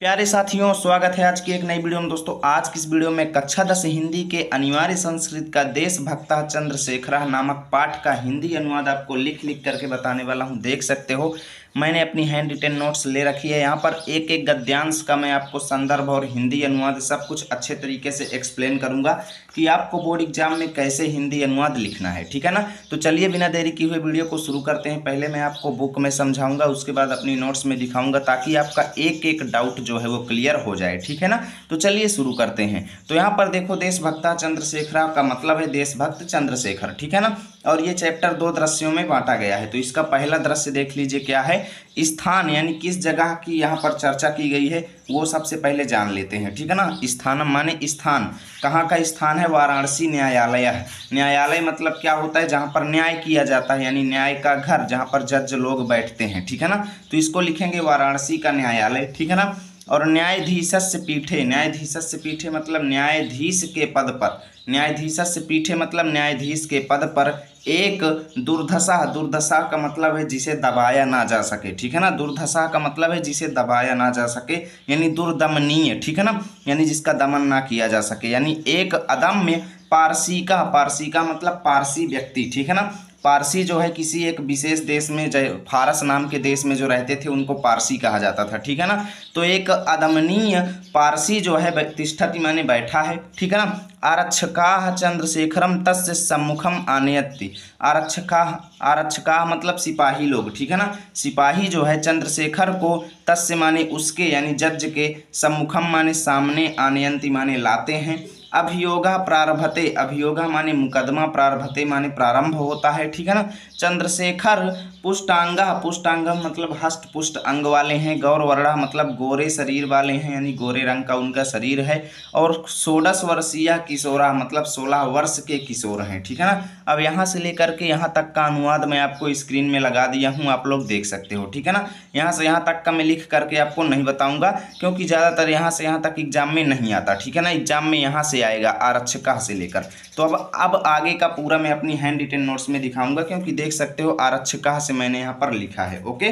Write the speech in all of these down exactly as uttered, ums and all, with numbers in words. प्यारे साथियों, स्वागत है आज की एक नई वीडियो में। दोस्तों आज की इस वीडियो में कक्षा दस हिंदी के अनिवार्य संस्कृत का देशभक्त चन्द्रशेखर नामक पाठ का हिंदी अनुवाद आपको लिख लिख करके बताने वाला हूं। देख सकते हो मैंने अपनी हैंड रिटन नोट्स ले रखी है। यहाँ पर एक एक गद्यांश का मैं आपको संदर्भ और हिंदी अनुवाद सब कुछ अच्छे तरीके से एक्सप्लेन करूँगा कि आपको बोर्ड एग्जाम में कैसे हिंदी अनुवाद लिखना है, ठीक है ना। तो चलिए बिना देरी किए हुए वीडियो को शुरू करते हैं। पहले मैं आपको बुक में समझाऊँगा, उसके बाद अपनी नोट्स में दिखाऊँगा ताकि आपका एक एक डाउट जो है वो क्लियर हो जाए, ठीक है ना। तो चलिए शुरू करते हैं। तो यहाँ पर देखो देशभक्त चन्द्रशेखर का मतलब है देशभक्त चन्द्रशेखर, ठीक है ना। और ये चैप्टर दो दृश्यों में बांटा गया है। तो इसका पहला दृश्य देख लीजिए क्या है, स्थान यानी किस जगह की यहाँ पर चर्चा की गई है वो सबसे पहले जान लेते हैं, ठीक है ना। स्थान माने स्थान, कहाँ का स्थान है, वाराणसी न्यायालय। न्यायालय मतलब क्या होता है, जहाँ पर न्याय किया जाता है यानी न्याय का घर, जहाँ पर जज लोग बैठते हैं, ठीक है ना। तो इसको लिखेंगे वाराणसी का न्यायालय, ठीक है ना। और न्यायाधीशस्य पीठे, न्यायाधीशस्य पीठे मतलब न्यायाधीश के पद पर, न्यायाधीशस्य पीठे मतलब न्यायाधीश के पद पर एक दुर्दशा, दुर्दशा का मतलब है जिसे दबाया ना जा सके, ठीक है ना। दुर्दशा का मतलब है जिसे दबाया ना जा सके यानी दुर्दमनीय, ठीक है ना, यानी जिसका दमन ना किया जा सके, यानी एक अदम्य पारसी का, पारसी का मतलब पारसी व्यक्ति, ठीक है ना। पारसी जो है किसी एक विशेष देश में, फारस नाम के देश में जो रहते थे उनको पारसी कहा जाता था, ठीक है ना। तो एक अदमनीय पारसी जो है तिष्ठति माने बैठा है, ठीक है ना। आरक्षकाः चन्द्रशेखरम तस्य सम्मुखम आनयति, आरक्षकाः, आरक्षकाः मतलब सिपाही लोग, ठीक है ना। सिपाही जो है चन्द्रशेखर को तस्य माने उसके यानी जज के, सम्मुखम माने सामने, आनयंति माने लाते हैं। अभियोगा प्रारभते, अभियोगा माने मुकदमा, प्रारभते माने प्रारंभ होता है, ठीक है ना। चन्द्रशेखर पुष्टांग, पुष्टांग मतलब हस्त पुष्ट अंग वाले हैं। गौरवर्णा मतलब गोरे शरीर वाले हैं यानी गोरे रंग का उनका शरीर है। और षोडश वर्षीय किशोरा मतलब सोलह वर्ष के किशोर हैं, ठीक है ना। अब यहाँ से लेकर के यहाँ तक का अनुवाद मैं आपको स्क्रीन में लगा दिया हूँ, आप लोग देख सकते हो, ठीक है ना। यहाँ से यहाँ तक का मैं लिख करके आपको नहीं बताऊँगा क्योंकि ज़्यादातर यहाँ से यहाँ तक एग्जाम में नहीं आता, ठीक है ना। एग्जाम में यहाँ से आएगा आरक्षक से लेकर। तो अब अब आगे का पूरा मैं अपनी हैंड रिटन नोट्स में दिखाऊंगा क्योंकि देख सकते हो आरक्षक से मैंने यहाँ पर लिखा है, ओके,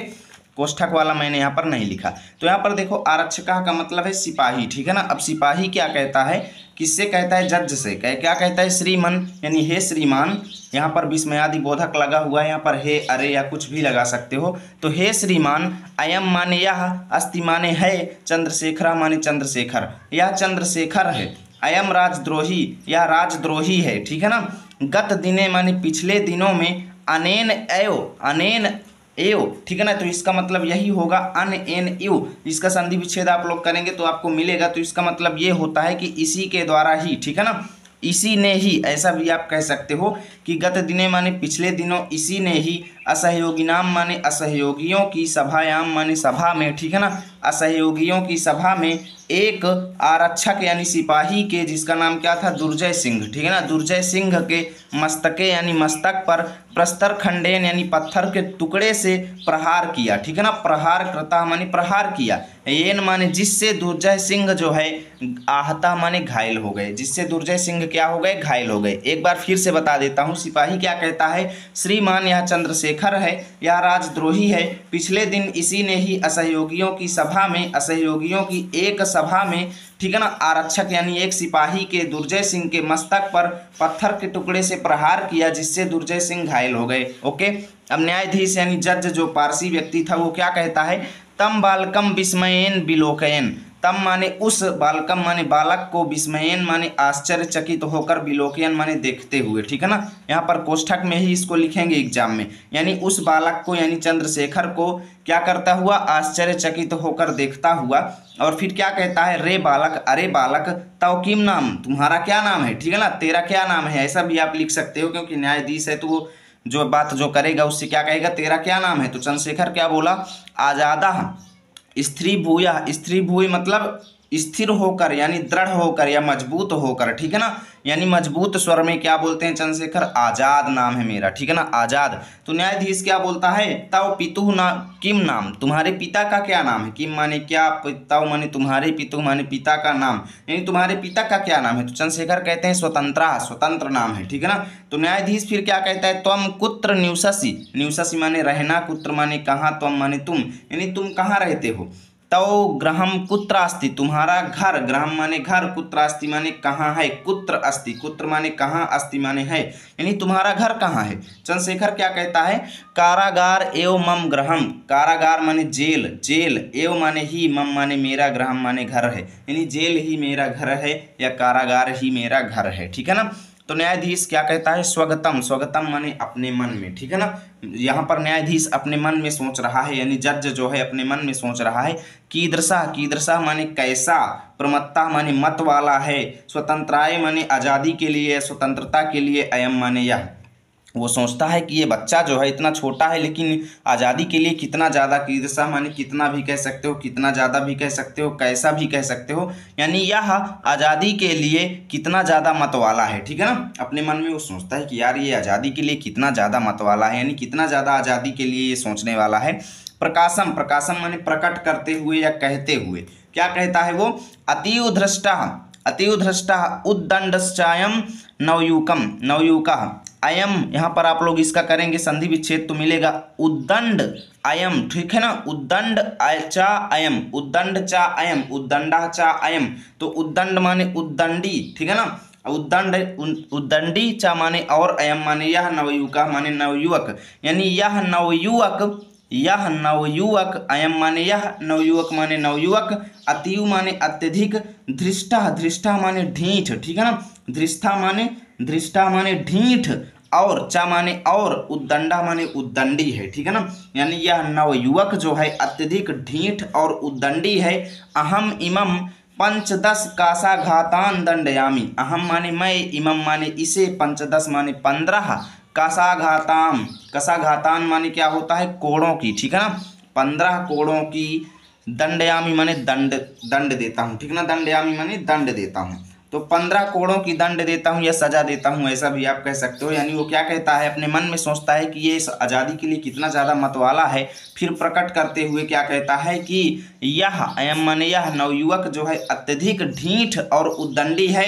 कोष्ठक वाला मैंने यहाँ पर नहीं लिखा। तो यहाँ पर देखो आरक्षक का मतलब है सिपाही, ठीक है ना। अब सिपाही क्या कहता है, किससे कहता है, जज से। कह क्या कहता है, श्रीमन यानी हे श्रीमान, यहाँ पर विस्मयादि बोधक लगा हुआ है, यहाँ पर हे अरे या कुछ भी लगा सकते हो। तो हे श्रीमान, अयम माने यह, अस्ति माने है, चन्द्रशेखर माने चन्द्रशेखर, यह चन्द्रशेखर है। अयम राजद्रोही, या राजद्रोही है, ठीक है ना। गत दिने माने पिछले दिनों में, अनेन एव, अनेन एव, ठीक है ना। तो इसका मतलब यही होगा अन एन यू, इसका संधि विच्छेद आप लोग करेंगे तो आपको मिलेगा। तो इसका मतलब ये होता है कि इसी के द्वारा ही, ठीक है ना, इसी ने ही, ऐसा भी आप कह सकते हो कि गत दिने माने पिछले दिनों, इसी ने ही, असहयोगिनाम माने असहयोगियों की, सभायाम माने सभा में, ठीक है ना, असहयोगियों की सभा में एक आरक्षक यानी सिपाही के, जिसका नाम क्या था, दुर्जय सिंह, ठीक है ना, दुर्जय सिंह के मस्तके यानी मस्तक पर प्रस्तर खंडेन यानी पत्थर के टुकड़े से प्रहार किया, ठीक है ना। प्रहार करता माने प्रहार किया, येन माने जिससे दुर्जय सिंह जो है, आहता माने घायल हो गए, जिससे दुर्जय सिंह क्या हो गए, घायल हो गए। एक बार फिर से बता देता हूँ, सिपाही क्या कहता है, श्रीमान यह चन्द्रशेखर है, यह राजद्रोही है, पिछले दिन इसी ने ही असहयोगियों की सभा में, असहयोगियों की एक सभा में, ठीक है ना, आरक्षक यानी एक सिपाही के दुर्जय सिंह के मस्तक पर पत्थर के टुकड़े से प्रहार किया जिससे दुर्जय सिंह घायल हो गए, ओके। अब न्यायाधीश यानी जज जो पारसी व्यक्ति था वो क्या कहता है, तम बालकम विस्मयेन बिलोकयन, तम माने उस, बालकम माने बालक को, विस्मयन माने आश्चर्यचकित होकर, बिलोकयन माने देखते हुए, ठीक है ना। यहाँ पर कोष्ठक में ही इसको लिखेंगे एग्जाम में, यानी उस बालक को यानी चन्द्रशेखर को क्या करता हुआ, आश्चर्यचकित होकर देखता हुआ। और फिर क्या कहता है, रे बालक, अरे बालक, तव किम नाम, तुम्हारा क्या नाम है, ठीक है ना, तेरा क्या नाम है, ऐसा भी आप लिख सकते हो क्योंकि न्यायाधीश है तो वो जो बात जो करेगा उससे क्या कहेगा, तेरा क्या नाम है। तो चन्द्रशेखर क्या बोला, आजादा स्त्री भूया, स्त्री भूय मतलब स्थिर होकर यानी दृढ़ होकर या मजबूत होकर, ठीक है ना, यानी मजबूत स्वर में क्या बोलते हैं चन्द्रशेखर, आज़ाद नाम है मेरा, ठीक है ना, आज़ाद। तो न्यायाधीश क्या बोलता है, तव पितु ना किम नाम, तुम्हारे पिता का क्या नाम है, किम माने क्या, तव माने तुम्हारे, पितु माने पिता का नाम, यानी तुम्हारे पिता का क्या नाम है। तो चन्द्रशेखर कहते हैं स्वतंत्र, स्वतंत्र नाम है, ठीक है ना। तो न्यायाधीश फिर क्या कहता है, त्वम कुत्र न्यूससी, न्यूससी माने रहना, कुत्र माने कहाँ, त्वम माने तुम, यानी तुम कहाँ रहते हो, तो गृहम कुत्र अस्ति, तुम्हारा घर, गृहम माने घर, कुत्र अस्ति माने कहाँ है, कुत्र अस्ति, कुत्र माने कहाँ, अस्ति माने है, यानी तुम्हारा घर कहाँ है। चंद्रशेखर क्या कहता है, कारागार एव मम गृहम, कारागार माने जेल, जेल एव माने ही, मम माने मेरा, गृहम माने घर है, यानी जेल ही मेरा घर है या कारागार ही मेरा घर है। ठीक है ना। तो न्यायाधीश क्या कहता है, स्वगतम, स्वगतम माने अपने मन में। ठीक है ना। यहाँ पर न्यायाधीश अपने मन में सोच रहा है, यानी जज जो है अपने मन में सोच रहा है। कीदृशा, कीदृशा माने कैसा, प्रमत्ता माने मत वाला है, स्वतंत्राय माने आज़ादी के लिए, स्वतंत्रता के लिए, अयम माने यह। वो सोचता है कि ये बच्चा जो है इतना छोटा है लेकिन आज़ादी के लिए कितना ज़्यादा, कीदृशा माने कितना भी कह सकते हो, कितना ज़्यादा भी कह सकते हो, कैसा भी कह सकते हो, यानी यह आज़ादी के लिए कितना ज़्यादा मत वाला है। ठीक है ना। अपने मन में वो सोचता है कि यार ये आज़ादी के लिए कितना ज़्यादा मत वाला है, यानी कितना ज़्यादा आज़ादी के लिए ये सोचने वाला है। प्रकाशम, प्रकाशम माने प्रकट करते हुए या कहते हुए। क्या कहता है वो, अतीव धृष्टा, अतीव धृष्टा उद्दंडश्चायम नवयुकम, नवयुका अयम, यहाँ पर आप लोग इसका करेंगे संधि विच्छेद तो मिलेगा उद्दंड अयम। ठीक है ना। उद्दंड चा अयम, उद्दंड चा अयम, उद्दंडा चा अयम, तो उद्दंड माने उद्दंडी। ठीक है ना। उद्दंड उद्दंडी चा माने और, अयम माने यह, नवयुवका माने नवयुवक, यानी यह नवयुवक, यह नवयुवक, अयम माने यह, नवयुवक माने नवयुवक, अतीव माने अत्यधिक, धृष्टा, धृष्टा माने ढीठ। ठीक है ना। धृष्ठा माने, धृष्टा माने ढीठ, और चा माने और, उद्दंडा माने उद्दंडी है। ठीक है ना। यानी यह नवयुवक जो है अत्यधिक ढीठ और उद्दंडी है। अहम इमम पंचदश कासाघातान दंडयामी, अहम माने मैं, इमम माने इसे, पंचदश माने पंद्रह, कसाघाताम, कसाघातान माने क्या होता है, कोड़ों की। ठीक है ना। पंद्रह कोड़ों की दंडयामी माने दंड, दंड देता हूँ। ठीक है ना। दंडयामी माने दंड देता हूँ, तो पंद्रह कोड़ों की दंड देता हूँ या सजा देता हूँ, ऐसा भी आप कह सकते हो। यानी वो क्या कहता है, अपने मन में सोचता है कि ये इस आज़ादी के लिए कितना ज़्यादा मतवाला है, फिर प्रकट करते हुए क्या कहता है कि यह, अयम माने यह, नवयुवक जो है अत्यधिक ढीठ और उद्दंडी है,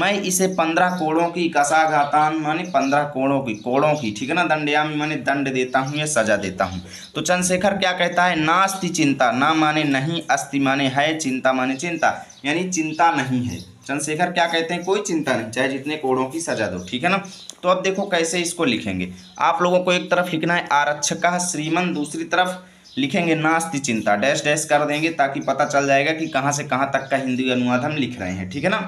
मैं इसे पंद्रह कोड़ों की, कसाघातान माने पंद्रह कोड़ों की, कोड़ों की। ठीक है ना। दंडयामी माने दंड देता हूँ या सजा देता हूँ। तो चंद्रशेखर क्या कहता है, नास्ति चिंता, ना माने नहीं, अस्ति माने है, चिंता माने चिंता, यानी चिंता नहीं है। चंद्रशेखर क्या कहते हैं, कोई चिंता नहीं, चाहे जितने कोड़ों की सजा दो। ठीक है ना। तो अब देखो कैसे इसको लिखेंगे आप लोगों को। एक तरफ लिखना है आरक्षक श्रीमन, दूसरी तरफ लिखेंगे नास्ति चिंता, डैश डैश कर देंगे ताकि पता चल जाएगा कि कहाँ से कहाँ तक का हिंदी अनुवाद हम लिख रहे हैं। ठीक है ना।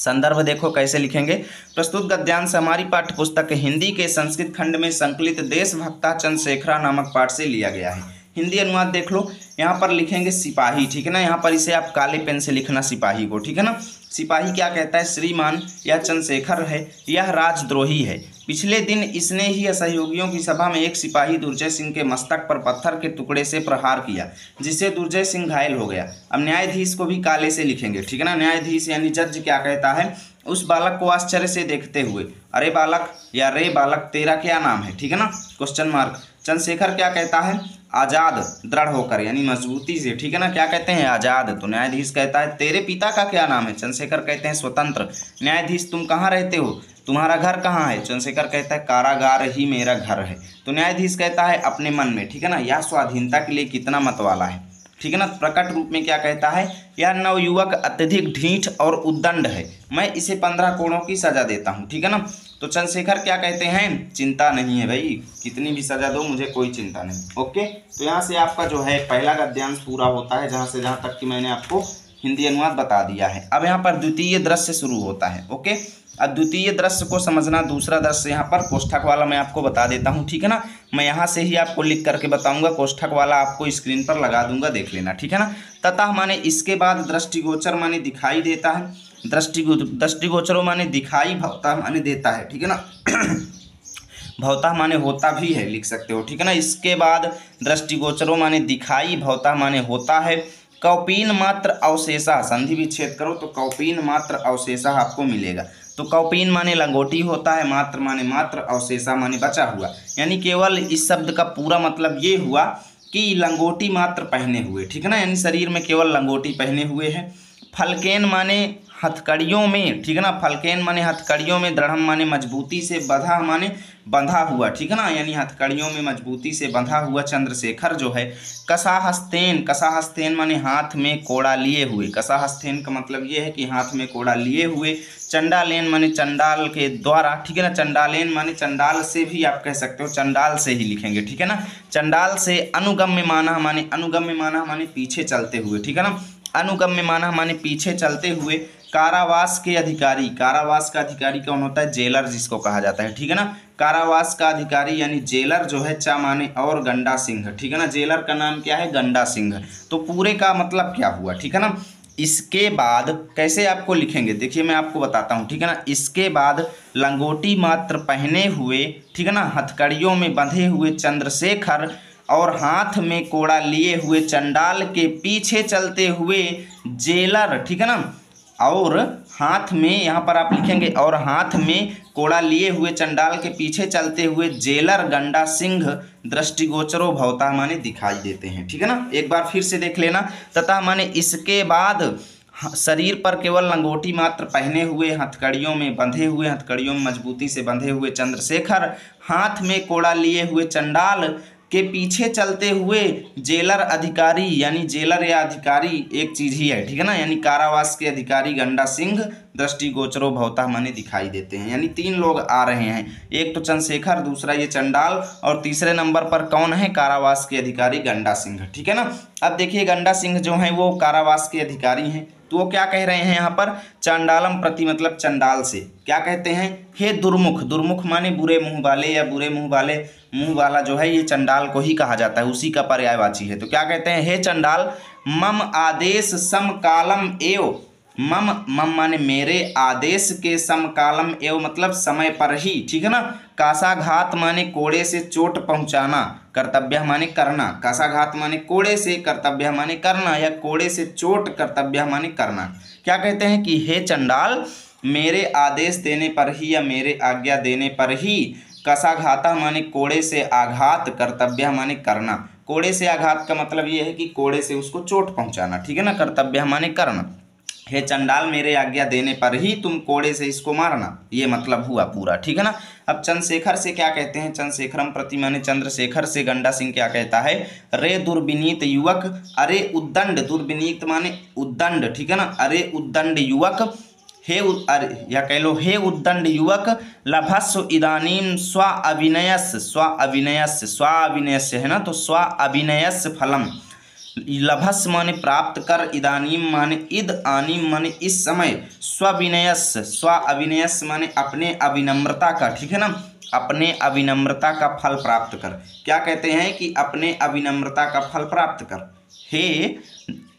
संदर्भ देखो कैसे लिखेंगे। प्रस्तुत गद्यांश हमारी पाठ्यपुस्तक हिंदी के संस्कृत खंड में संकलित देशभक्त चंद्रशेखर नामक पाठ से लिया गया है। हिंदी अनुवाद देख लो। यहाँ पर लिखेंगे सिपाही। ठीक है ना। यहाँ पर इसे आप काले पेन से लिखना सिपाही को। ठीक है ना। सिपाही क्या कहता है, श्रीमान यह चंद्रशेखर है, यह राजद्रोही है। पिछले दिन इसने ही असहयोगियों की सभा में एक सिपाही दुर्जय सिंह के मस्तक पर पत्थर के टुकड़े से प्रहार किया, जिससे दुर्जय सिंह घायल हो गया। अब न्यायाधीश को भी काले से लिखेंगे। ठीक है ना। न्यायाधीश यानी जज क्या कहता है, उस बालक को आश्चर्य से देखते हुए, अरे बालक या रे बालक तेरा क्या नाम है। ठीक है ना। Question mark. चंद्रशेखर क्या कहता है, आज़ाद, दृढ़ होकर, यानी मजबूती से। ठीक है ना। क्या कहते हैं, आज़ाद। तो न्यायाधीश कहता है, तेरे पिता का क्या नाम है। चंद्रशेखर कहते हैं, स्वतंत्र। न्यायाधीश, तुम कहाँ रहते हो, तुम्हारा घर कहाँ है। चंद्रशेखर कहता है, कारागार ही मेरा घर है। तो न्यायाधीश कहता है, अपने मन में। ठीक है ना। यह स्वाधीनता के लिए कितना मतवाला है। ठीक है ना। प्रकट रूप में क्या कहता है, यह नवयुवक अत्यधिक ढीठ और उद्दंड है, मैं इसे पंद्रह कोड़ों की सजा देता हूँ। ठीक है ना। तो चंद्रशेखर क्या कहते हैं, चिंता नहीं है भाई, कितनी भी सजा दो मुझे कोई चिंता नहीं। ओके। तो यहाँ से आपका जो है पहला गद्यांश पूरा होता है, जहाँ से जहाँ तक कि मैंने आपको हिंदी अनुवाद बता दिया है। अब यहाँ पर द्वितीय दृश्य शुरू होता है। ओके। अब द्वितीय दृश्य को समझना, दूसरा दृश्य यहाँ पर कोष्ठक वाला मैं आपको बता देता हूँ। ठीक है ना। मैं यहाँ से ही आपको लिख करके बताऊँगा, कोष्ठक वाला आपको स्क्रीन पर लगा दूंगा, देख लेना। ठीक है ना। ततः माने इसके बाद, दृष्टिगोचर माने दिखाई देता है, दृष्टिगो दृष्टिगोचरों माने दिखाई, भवता माने देता है। ठीक है ना। भवता माने होता भी है, लिख सकते हो। ठीक है ना। इसके बाद दृष्टिगोचरों माने दिखाई, भवता माने होता है। कौपीन मात्र अवशेषा, संधि विच्छेद करो तो कौपीन मात्र अवशेषा आपको मिलेगा। तो कौपीन माने लंगोटी होता है, मात्र माने मात्र, अवशेषा माने बचा हुआ, यानी केवल इस शब्द का पूरा मतलब ये हुआ कि लंगोटी मात्र पहने हुए। ठीक है ना। यानी शरीर में केवल लंगोटी पहने हुए है। फलकेन माने हथकड़ियों में, ठीक है ना, फलकेन माने हथकड़ियों में, दृढ़म माने मजबूती से, बंधा माने बंधा हुआ, ठीक है ना, यानी हथकड़ियों में मजबूती से बंधा हुआ चंद्रशेखर जो है। कसाहस्तेन, कसाहस्तेन माने हाथ में कोड़ा लिए हुए, कसाहस्तेन का मतलब ये है कि हाथ में कोड़ा लिए हुए। चंडालेन माने चंडाल के द्वारा, ठीक है ना, चंडालेन माने चंडाल से भी आप कह सकते हो, चंडाल से ही लिखेंगे, ठीक है ना, चंडाल से। अनुगम्य माना माने, अनुगम्य माना माने पीछे चलते हुए, ठीक है ना, अनुगम्य माना माने पीछे चलते हुए। कारावास के अधिकारी, कारावास का अधिकारी कौन होता है, जेलर जिसको कहा जाता है, ठीक है ना, कारावास का अधिकारी यानी जेलर जो है। चा माने और, गंडा सिंह, ठीक है ना, जेलर का नाम क्या है, गंडा सिंह। तो पूरे का मतलब क्या हुआ, ठीक है ना। इसके बाद कैसे आपको लिखेंगे, देखिए मैं आपको बताता हूँ, ठीक है ना। इसके बाद लंगोटी मात्र पहने हुए, ठीक है ना, हथकड़ियों में बंधे हुए चंद्रशेखर और हाथ में कोड़ा लिए हुए चंडाल के पीछे चलते हुए जेलर, ठीक है ना, और हाथ में, यहाँ पर आप लिखेंगे, और हाथ में कोड़ा लिए हुए चंडाल के पीछे चलते हुए जेलर गंडा सिंह दृष्टिगोचरो भवता माने दिखाई देते हैं, ठीक है ना। एक बार फिर से देख लेना। तथा माने इसके बाद, शरीर पर केवल लंगोटी मात्र पहने हुए, हथकड़ियों में बंधे हुए, हथकड़ियों में मजबूती से बंधे हुए चंद्रशेखर, हाथ में कोड़ा लिए हुए चंडाल के पीछे चलते हुए जेलर अधिकारी, यानी जेलर या अधिकारी एक चीज ही है, ठीक है ना, यानी कारावास के अधिकारी गंडा सिंह दृष्टिगोचरो भवता माने दिखाई देते हैं। यानी तीन लोग आ रहे हैं, एक तो चंद्रशेखर, दूसरा ये चंडाल, और तीसरे नंबर पर कौन है, कारावास के अधिकारी गंडा सिंह, ठीक है ना। अब देखिए गंडा सिंह जो हैं वो कारावास के अधिकारी हैं, तो वो क्या कह रहे हैं यहाँ पर, चंडालम प्रति मतलब चंडाल से क्या कहते हैं, हे दुर्मुख, दुर्मुख माने बुरे मुंह वाले या बुरे मुंह वाले, मुंह वाला जो है ये चंडाल को ही कहा जाता है, उसी का पर्यायवाची है। तो क्या कहते हैं, हे चंडाल, मम आदेश समकालम एव, मम मम माने मेरे, आदेश के, समकालम एव मतलब समय पर ही, ठीक है ना। कासाघात माने कोड़े से चोट पहुंचाना, कर्तव्य माने करना, कासाघात माने कोड़े से, कर्तव्य माने करना, या कोड़े से चोट, कर्तव्य माने करना। क्या कहते हैं कि हे चंडाल, मेरे आदेश देने पर ही या मेरे आज्ञा देने पर ही, कसाघाता माने कोड़े से आघात, कर्तव्य माने करना। कोड़े से आघात का मतलब ये है कि कोड़े से उसको चोट पहुंचाना, ठीक है ना, कर्तव्य माने करना। हे चंडाल, मेरे आज्ञा देने पर ही तुम कोड़े से इसको मारना, ये मतलब हुआ पूरा, ठीक है ना। अब चंद्रशेखर से क्या कहते हैं, चंद्रशेखरम प्रति माने चंद्रशेखर से गंडा सिंह क्या कहता है, रे दुर्विनीत युवक, अरे उद्दंड, दुर्विनीत माने उद्दंड, ठीक है ना, अरे उद्दंड युवक, हे अरे या कह लो, हे उद्दंड युवक, लभस्व इदानीम स्व अभिनयस्य, स्व अभिनयस्य, स्व अभिनयस्य है ना, तो स्व अभिनयस्य फलम, लभस माने प्राप्त कर, इदानीम माने इद, आनीम माने इस समय, स्वाभिनयस्य, स्वाभिनयस्य माने अपने अविनम्रता का, ठीक है ना, अपने अविनम्रता का फल प्राप्त कर। क्या कहते हैं कि अपने अविनम्रता का फल प्राप्त कर, हे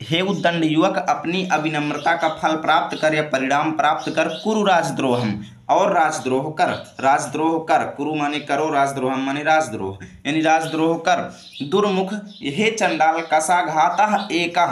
हे उद्दंड युवक, अपनी अविनम्रता का फल प्राप्त कर या परिणाम प्राप्त कर। कुरु राजद्रोहम, और राजद्रोह कर, राजद्रोह कर, कुरु माने करो, राजद्रोह माने राजद्रोह, यानी राजद्रोह कर। दुर्मुख, हे चंडाल, कसाघाता एका,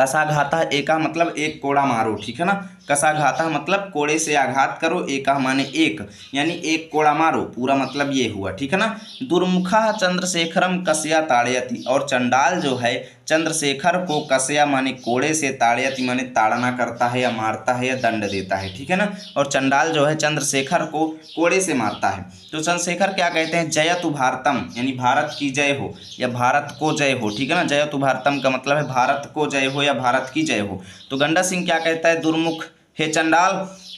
कसाघाता एका मतलब एक कोड़ा मारो, ठीक है ना, कसाघाता मतलब कोड़े से आघात करो, एका माने एक, यानी एक कोड़ा मारो, पूरा मतलब ये हुआ, ठीक है ना। दुर्मुखा चंद्रशेखरम कसया ताड़यति, और चंडाल जो है चंद्रशेखर को कसया माने कोड़े से, ताड़यति माने ताड़ना करता है या मारता है या दंड देता है, ठीक है ना, और चंडाल जो है चंद्रशेखर को कोड़े से मारता है। तो चंद्रशेखर क्या कहते हैं, जयतु भारतम, यानी भारत की जय हो या भारत को जय हो, ठीक है ना, जयतु भारतम का मतलब है भारत को जय हो या भारत की जय हो। तो गंडा सिंह क्या कहता है, दुर्मुख, हे चंडाल,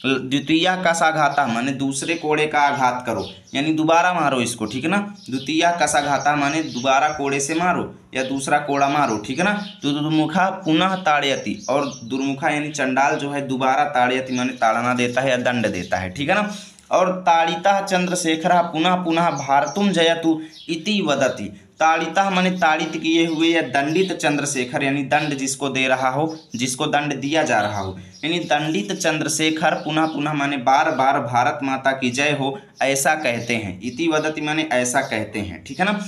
द्वितीय कसाघाता माने दूसरे कोड़े का आघात करो, यानी दोबारा मारो इसको, ठीक है ना, द्वितीय कसाघाता माने दोबारा कोड़े से मारो या दूसरा कोड़ा मारो, ठीक है ना। तो दुर्मुखा पुनः ताड़यति, और दुर्मुखा यानी चंडाल जो है दोबारा, ताड़यति माने ताड़ना देता है या दंड देता है, ठीक है ना। और ताड़िता चंद्रशेखर पुनः पुनः भारतुम जयतु इति वदति, ताड़िता माने ताड़ित किए हुए या दंडित चंद्रशेखर, यानी दंड जिसको दे रहा हो, जिसको दंड दिया जा रहा हो, यानी दंडित चंद्रशेखर पुनः पुनः माने बार बार भारत माता की जय हो ऐसा कहते हैं, इति वदति माने ऐसा कहते हैं, ठीक है ना।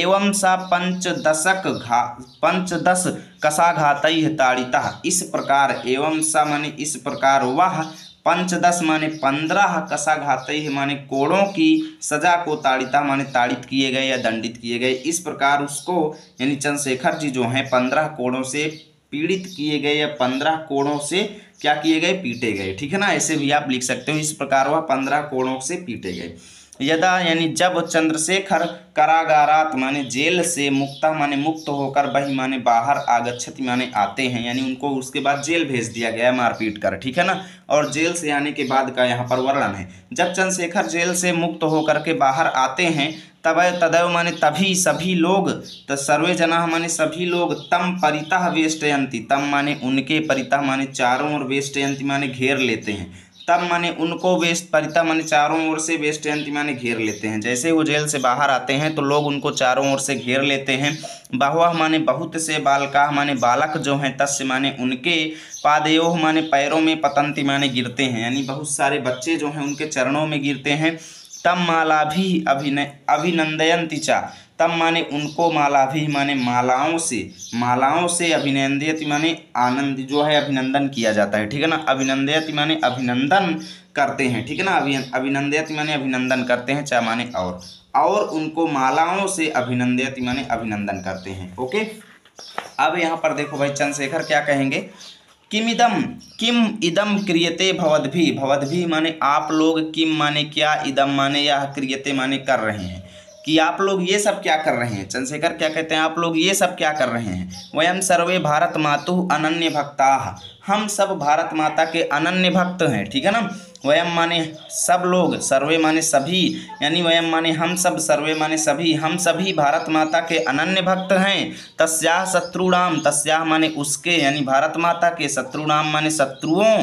एवं सा पंचदशक घा, पंचदश कसाघातैः ताड़िता, इस प्रकार, एवं सा माने इस प्रकार, वह, पंचदश माने पंद्रह, कसाघातैः माने कोड़ों की सजा को, ताड़िता माने ताड़ित किए गए या दंडित किए गए, इस प्रकार उसको यानी चंद्रशेखर जी जो हैं पंद्रह कोड़ों से पीड़ित किए गए या पंद्रह कोणों से क्या किए गए, पीटे गए। ठीक है ना, ऐसे भी आप लिख सकते हो, इस प्रकार वह पंद्रह कोणों से पीटे गए। यदा यानी जब चंद्रशेखर कारागारात माने जेल से मुक्ता माने मुक्त होकर वही माने बाहर आगच्छति माने आते हैं, यानी उनको उसके बाद जेल भेज दिया गया मारपीट कर। ठीक है ना, और जेल से आने के बाद का यहाँ पर वर्णन है। जब चंद्रशेखर जेल से मुक्त होकर के बाहर आते हैं तब तदैव माने तभी सभी लोग, तो सर्वे जना माने सभी लोग, तम परितः वेष्टयंती, तम माने उनके, परितः माने चारों और वेष्टयंती माने घेर लेते हैं। तब माने उनको वेस्ट परिता माने चारों ओर से वेष्टयंती माने घेर लेते हैं। जैसे वो जेल से बाहर आते हैं तो लोग उनको चारों ओर से घेर लेते हैं। बहुआ माने बहुत से, बालका माने बालक जो हैं, तस्य माने उनके, पादयोः माने पैरों में, पतंती माने गिरते हैं, यानी बहुत सारे बच्चे जो हैं उनके चरणों में गिरते हैं। तम माला भी अभिनय अभिनंदयंती चा, तम माने उनको, माला भी माने मालाओं से, मालाओं से, अभिनंदयति माने आनंद जो है अभिनंदन किया जाता है। ठीक है ना, अभिनंदयति माने अभिनंदन करते हैं। ठीक है ना, अभि अभिनंदयति माने अभिनंदन करते हैं, चा माने और, और उनको मालाओं से अभिनंदयति माने अभिनंदन करते हैं। ओके, अब यहाँ पर देखो भाई चंद्रशेखर क्या कहेंगे, किम इदम, किम इदम क्रियते भवद्भि, भवद्भि माने आप लोग, किम माने क्या, इदम माने यह, क्रियते माने कर रहे हैं, कि आप लोग ये सब क्या कर रहे हैं। चंद्रशेखर क्या कहते हैं, आप लोग ये सब क्या कर रहे हैं। वयम सर्वे भारत मातुः अनन्य भक्ताः, हम सब भारत माता के अनन्य भक्त हैं। ठीक है ना, वयम माने सब लोग, सर्वे माने सभी, यानी वयम माने हम सब, सर्वे माने सभी, हम सभी भारत माता के अनन्य भक्त हैं। तस्याः शत्रुणाम, तस्याः माने उसके, यानी भारत माता के, शत्रुणाम माने शत्रुओं,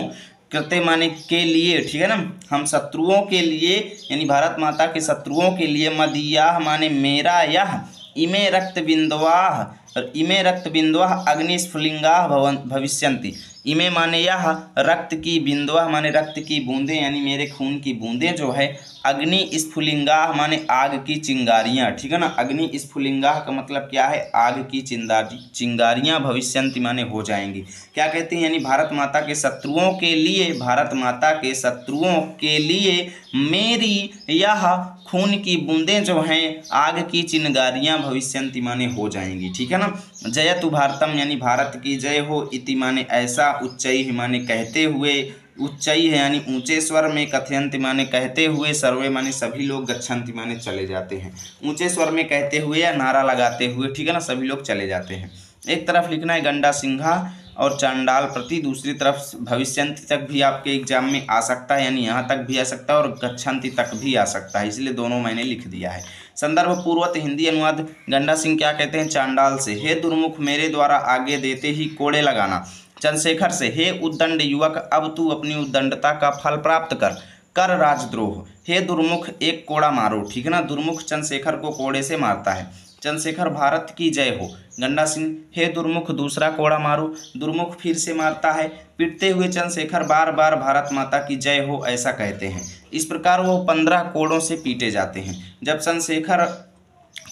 कृते माने के लिए। ठीक है ना, हम शत्रुओं के लिए, यानी भारत माता के शत्रुओं के लिए। मदीयाह माने मेरा, यह, इमे रक्त बिंदवाह, और इमे रक्त बिंदवाह अग्निस्फुलिंगाह भवन भविष्यन्ति, इमे माने यह, रक्त की, बिंदवाह माने रक्त की बूंदें, यानी मेरे खून की बूंदें जो है, अग्नि स्फुलिंगाह माने आग की चिंगारियाँ। ठीक है ना, अग्नि स्फुलिंगाह का मतलब क्या है, आग की चिंगारी चिंगारियाँ भविष्यन्ति माने हो जाएंगी। क्या कहते हैं, यानी भारत माता के शत्रुओं के लिए, भारत माता के शत्रुओं के लिए मेरी यह खून की बूंदें जो हैं आग की चिंगारियाँ भविष्यन्ति माने हो जाएंगी। ठीक है ना, जयतु भारतम, यानी भारत की जय हो, इति माने ऐसा, उच्चैः माने कहते हुए, उच्चैः यानी ऊंचे स्वर में, कथयंति माने कहते हुए, सर्वे माने सभी लोग, गच्छन्ति माने चले जाते हैं, ऊंचे स्वर में कहते हुए या नारा लगाते हुए। ठीक है ना, सभी लोग चले जाते हैं। एक तरफ लिखना है गंडा सिंघा और चांडाल प्रति, दूसरी तरफ भविष्यंति तक भी आपके एग्जाम में आ सकता है, यानी यहाँ तक भी आ सकता है और गच्छन्ति तक भी आ सकता है, इसलिए दोनों मैंने लिख दिया है। संदर्भ पूर्वत हिंदी अनुवाद, गंडा सिंह क्या कहते हैं चांडाल से, हे दुर्मुख मेरे द्वारा आगे देते ही कोड़े लगाना। चंद्रशेखर से, हे उद्दंड युवक अब तू अपनी उद्दंडता का फल प्राप्त कर, कर राजद्रोह, हे दुर्मुख एक कोड़ा मारो। ठीक है ना, दुर्मुख चंद्रशेखर को कोड़े से मारता है। चंद्रशेखर भारत की जय हो। गंडा सिंह, हे दुर्मुख दूसरा कोड़ा मारो, दुर्मुख फिर से मारता है। पिटते हुए चंद्रशेखर बार बार भारत माता की जय हो ऐसा कहते हैं। इस प्रकार वो पंद्रह कोड़ों से पीटे जाते हैं। जब चंद्रशेखर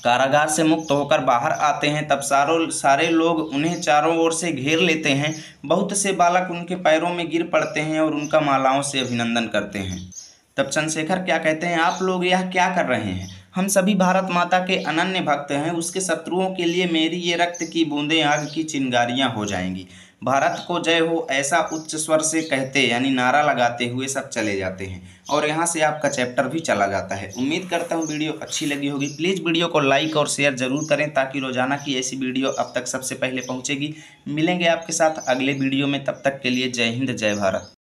कारागार से मुक्त होकर बाहर आते हैं तब सारों सारे लोग उन्हें चारों ओर से घेर लेते हैं। बहुत से बालक उनके पैरों में गिर पड़ते हैं और उनका मालाओं से अभिनंदन करते हैं। तब चंद्रशेखर क्या कहते हैं, आप लोग यह क्या कर रहे हैं, हम सभी भारत माता के अनन्य भक्त हैं, उसके शत्रुओं के लिए मेरी ये रक्त की बूंदें आग की चिंगारियां हो जाएंगी। भारत को जय हो ऐसा उच्च स्वर से कहते यानी नारा लगाते हुए सब चले जाते हैं और यहाँ से आपका चैप्टर भी चला जाता है। उम्मीद करता हूँ वीडियो अच्छी लगी होगी। प्लीज़ वीडियो को लाइक और शेयर ज़रूर करें ताकि रोजाना की ऐसी वीडियो आप तक सबसे पहले पहुँचेगी। मिलेंगे आपके साथ अगले वीडियो में, तब तक के लिए जय हिंद, जय भारत।